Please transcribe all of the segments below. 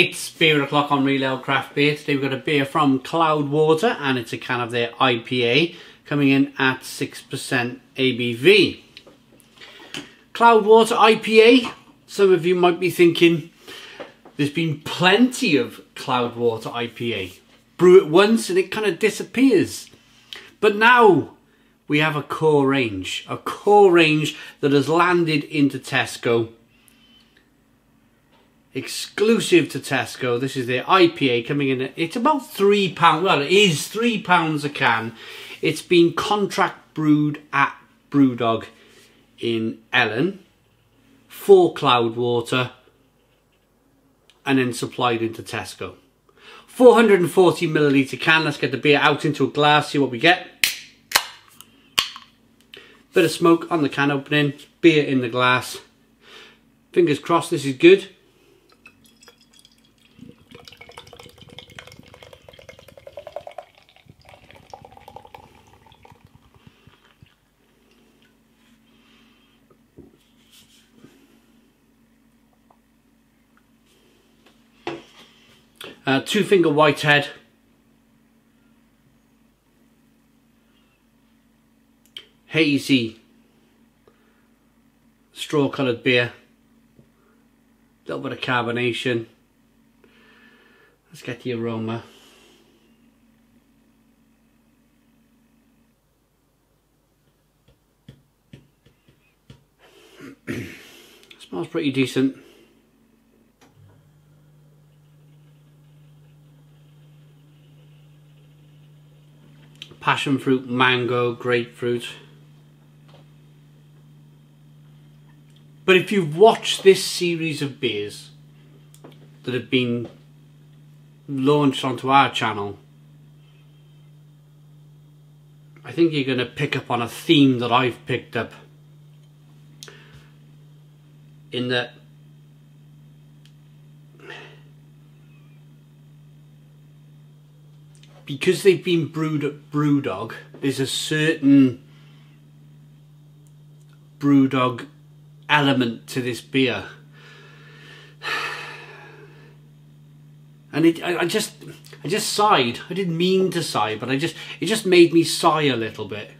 It's beer o'clock on Real Ale Craft Beer. Today we've got a beer from Cloudwater and it's a can of their IPA coming in at 6% ABV. Cloudwater IPA, some of you might be thinking there's been plenty of Cloudwater IPA. Brew it once and it kind of disappears. But now we have a core range that has landed into Tesco. Exclusive to Tesco. This is their IPA coming in. It's about £3. Well, it is £3 a can. It's been contract brewed at BrewDog in Ellen for Cloudwater and then supplied into Tesco. 440ml can. Let's get the beer out into a glass, see what we get. Bit of smoke on the can opening, beer in the glass. Fingers crossed this is good. Two finger whitehead. Hazy. Straw coloured beer. A little bit of carbonation. Let's get the aroma. Smells pretty decent. Passion fruit, mango, grapefruit. But if you've watched this series of beers that have been launched onto our channel, I think you're going to pick up on a theme that I've picked up, in that because they've been brewed at BrewDog, there's a certain BrewDog element to this beer. And I just sighed. I didn't mean to sigh, but it just made me sigh a little bit.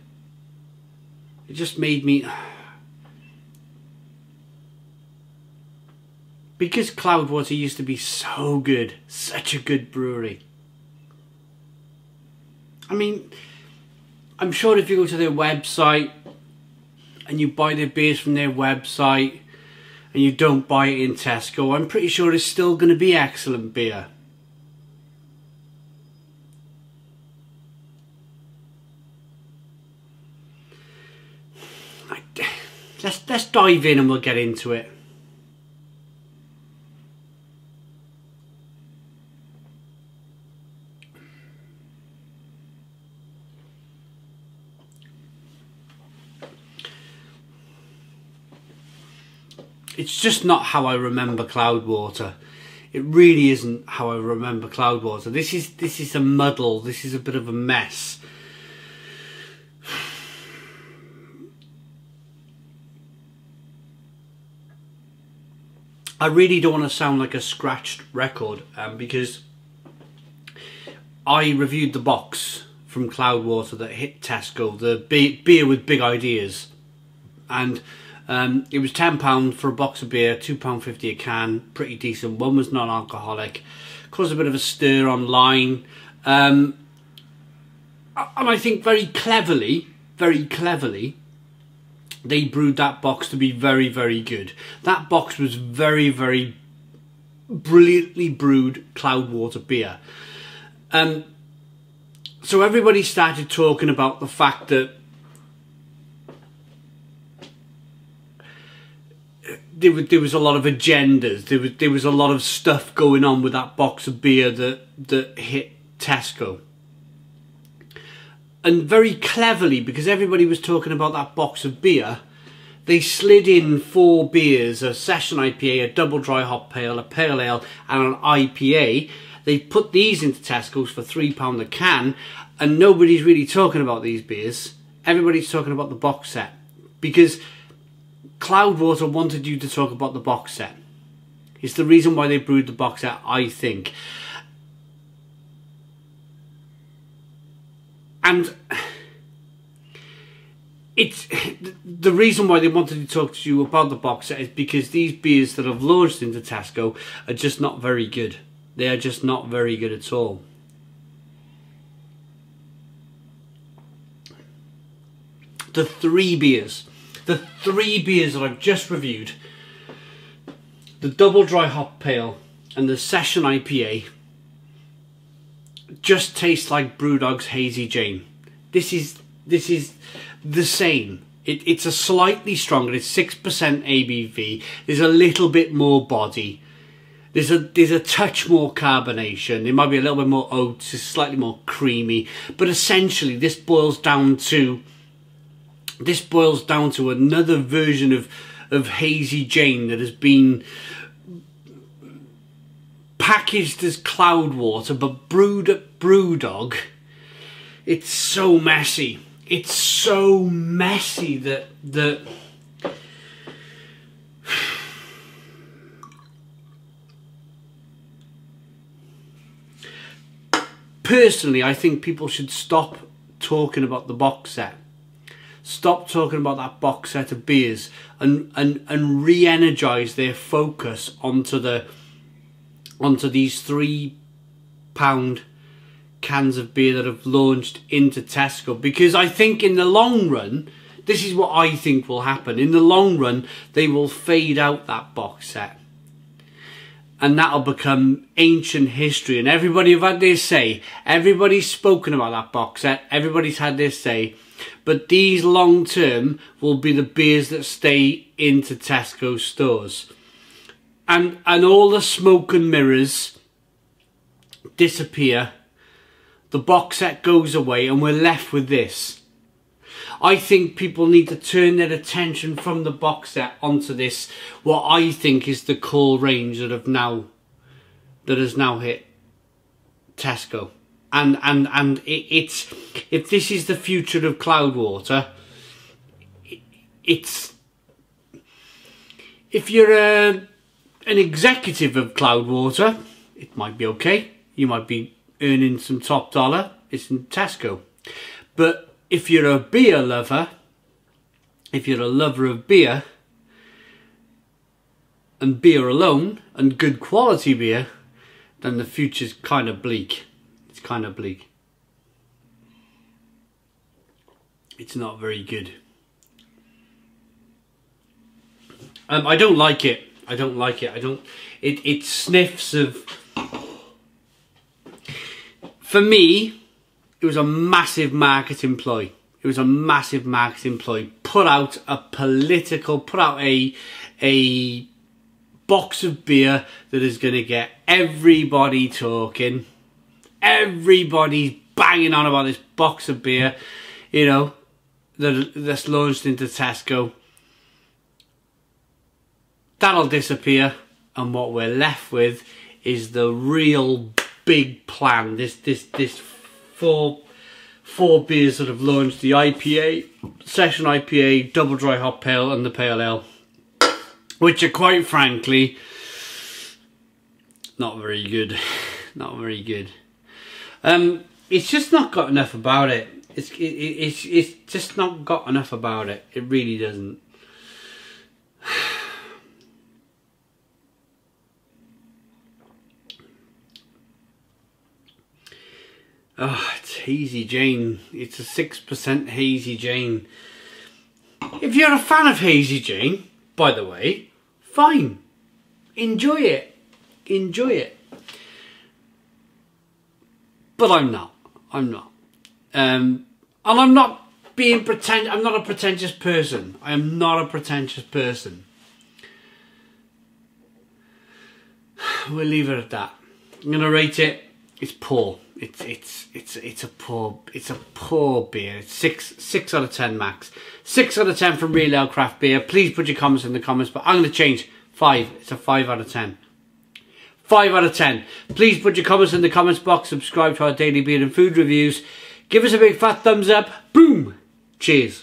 It just made me, because Cloudwater used to be so good, such a good brewery. I mean, I'm sure if you go to their website and you buy their beers from their website and you don't buy it in Tesco, I'm pretty sure it's still going to be excellent beer. Let's dive in and we'll get into it. It's just not how I remember Cloudwater. It really isn't how I remember Cloudwater. This is a muddle. This is a bit of a mess. I really don't want to sound like a scratched record because I reviewed the box from Cloudwater that hit Tesco, the beer with big ideas, and it was £10 for a box of beer, £2.50 a can, pretty decent. One was non-alcoholic, caused a bit of a stir online, and I think very cleverly, they brewed that box to be very, very good. That box was very, very brilliantly brewed Cloudwater beer. So everybody started talking about the fact that there was a lot of agendas. There was a lot of stuff going on with that box of beer that hit Tesco. And very cleverly, because everybody was talking about that box of beer, they slid in 4 beers, a session IPA, a double dry hop pale, a pale ale and an IPA. They put these into Tesco's for £3 a can, and nobody's really talking about these beers. Everybody's talking about the box set, because Cloudwater wanted you to talk about the box set. It's the reason why they brewed the box out, I think. And it's the reason why they wanted to talk to you about the box set is because these beers that have launched into Tesco are just not very good. They are just not very good at all. The three beers that I've just reviewed, the Double Dry Hop Pale and the Session IPA, just taste like BrewDog's Hazy Jane. This is the same. It's a slightly stronger, it's 6% ABV, there's a little bit more body, there's a touch more carbonation, there might be a little bit more oats, it's slightly more creamy, but essentially this boils down to another version of Hazy Jane that has been packaged as Cloudwater but brewed at BrewDog. It's so messy. It's so messy that personally, I think people should stop talking about the box set. Stop talking about that box set of beers and re-energize their focus onto these £3 cans of beer that have launched into Tesco, because I think in the long run, this is what I think will happen. In the long run, they will fade out that box set, and that'll become ancient history. And everybody have had their say. Everybody's spoken about that box set. Everybody's had their say. But these long term will be the beers that stay into Tesco stores. And all the smoke and mirrors disappear. The box set goes away and we're left with this. I think people need to turn their attention from the box set onto this, what I think is the core range that has now hit Tesco. And it's, if this is the future of Cloudwater, it's, if you're an executive of Cloudwater, it might be okay. You might be earning some top dollar. It's in Tesco. But if you're a beer lover, if you're a lover of beer, and beer alone, and good quality beer, then the future's kind of bleak. It's kind of bleak. It's not very good. I don't like it. I don't like it. I don't. It sniffs of. For me, it was a massive marketing ploy. It was a massive marketing ploy. Put out a box of beer that is going to get everybody talking. Everybody's banging on about this box of beer, you know, that's launched into Tesco. That'll disappear, and what we're left with is the real big plan, this four beers that have launched: the IPA, Session IPA, Double Dry Hop Pale and the Pale Ale, which are quite frankly not very good. Not very good. It's just not got enough about it. It's just not got enough about it. It really doesn't. Oh, it's Hazy Jane. It's a 6% Hazy Jane. If you're a fan of Hazy Jane, by the way, fine. Enjoy it. Enjoy it. But I'm not. I'm not. And I'm not being pretentious. I'm not a pretentious person. I am not a pretentious person. We'll leave it at that. I'm going to rate it. It's poor. It's a poor beer. It's six out of 10 max. 6 out of 10 from Real Ale Craft Beer. Please put your comments in the comments. But I'm going to change 5. It's a 5 out of 10. 5 out of 10. Please put your comments in the comments box. Subscribe to our daily beer and food reviews. Give us a big fat thumbs up. Boom. Cheers.